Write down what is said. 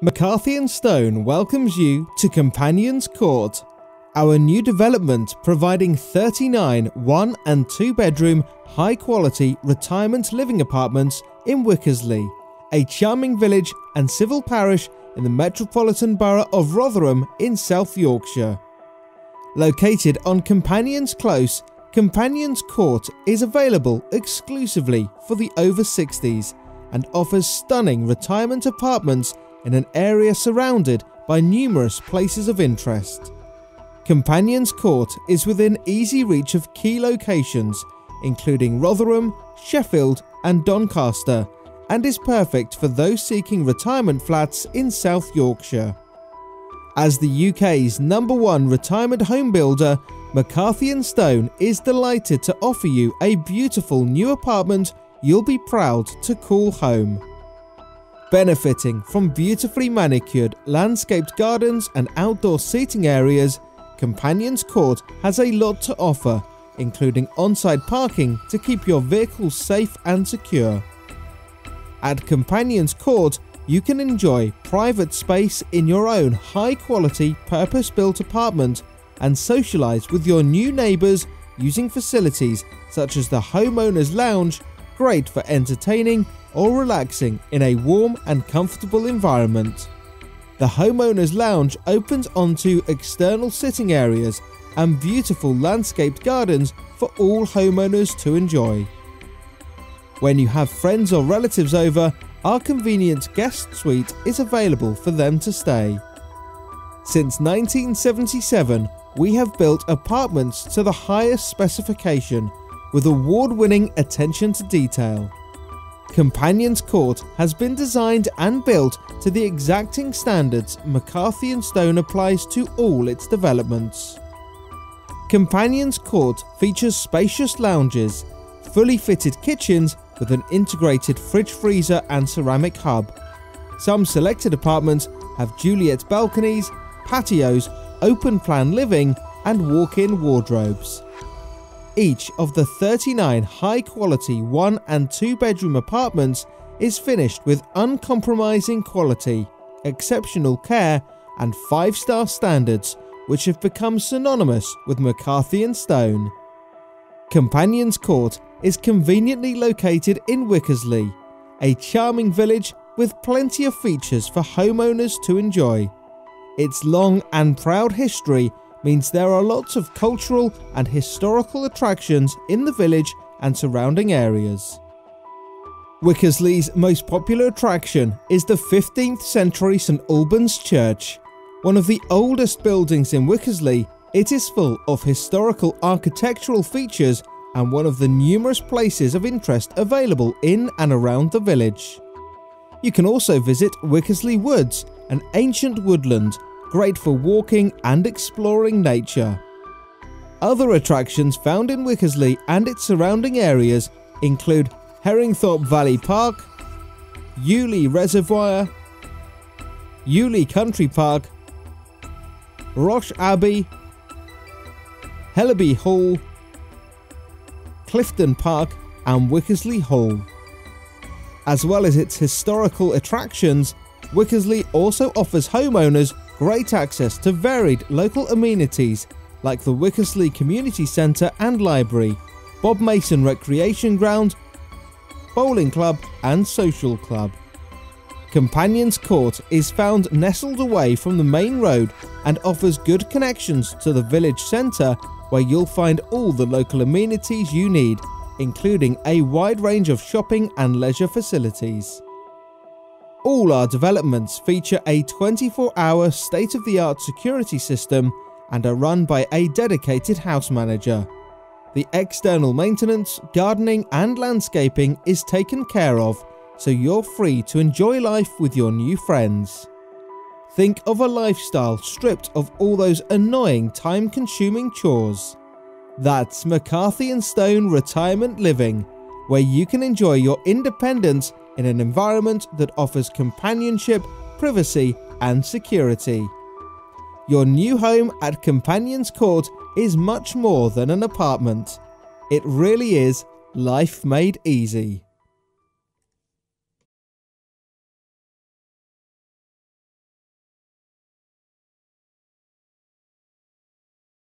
McCarthy & Stone welcomes you to Companions Court, our new development providing 39 one- and two-bedroom high-quality retirement living apartments in Wickersley, a charming village and civil parish in the metropolitan borough of Rotherham in South Yorkshire. Located on Companions Close, Companions Court is available exclusively for the over 60s and offers stunning retirement apartments in an area surrounded by numerous places of interest. Companions Court is within easy reach of key locations, including Rotherham, Sheffield and Doncaster, and is perfect for those seeking retirement flats in South Yorkshire. As the UK's #1 retirement home builder, McCarthy & Stone is delighted to offer you a beautiful new apartment you'll be proud to call home. Benefiting from beautifully manicured, landscaped gardens and outdoor seating areas, Companions Court has a lot to offer, including on-site parking to keep your vehicles safe and secure. At Companions Court, you can enjoy private space in your own high-quality, purpose-built apartment and socialise with your new neighbours using facilities such as the Homeowners Lounge, great for entertaining or relaxing in a warm and comfortable environment. The Homeowners Lounge opens onto external sitting areas and beautiful landscaped gardens for all homeowners to enjoy. When you have friends or relatives over, our convenient guest suite is available for them to stay. Since 1977, we have built apartments to the highest specification with award-winning attention to detail. Companions Court has been designed and built to the exacting standards McCarthy & Stone applies to all its developments. Companions Court features spacious lounges, fully fitted kitchens with an integrated fridge freezer and ceramic hub. Some selected apartments have Juliet balconies, patios, open-plan living and walk-in wardrobes. Each of the 39 high-quality one- and two-bedroom apartments is finished with uncompromising quality, exceptional care and five-star standards, which have become synonymous with McCarthy & Stone. Companions Court is conveniently located in Wickersley, a charming village with plenty of features for homeowners to enjoy. Its long and proud history means there are lots of cultural and historical attractions in the village and surrounding areas. Wickersley's most popular attraction is the 15th century St Alban's Church. One of the oldest buildings in Wickersley, it is full of historical architectural features and one of the numerous places of interest available in and around the village. You can also visit Wickersley Woods, an ancient woodland, great for walking and exploring nature. Other attractions found in Wickersley and its surrounding areas include Herringthorpe Valley Park, Ulley Reservoir, Ulley Country Park, Roche Abbey, Helleby Hall, Clifton Park and Wickersley Hall. As well as its historical attractions, Wickersley also offers homeowners great access to varied local amenities like the Wickersley Community Centre and Library, Bob Mason Recreation Ground, Bowling Club and Social Club. Companions Court is found nestled away from the main road and offers good connections to the village centre where you'll find all the local amenities you need, including a wide range of shopping and leisure facilities. All our developments feature a 24-hour state-of-the-art security system and are run by a dedicated house manager. The external maintenance, gardening and landscaping is taken care of, so you're free to enjoy life with your new friends. Think of a lifestyle stripped of all those annoying time-consuming chores. That's McCarthy & Stone Retirement Living, where you can enjoy your independence in an environment that offers companionship, privacy and security. Your new home at Companions Court is much more than an apartment. It really is life made easy.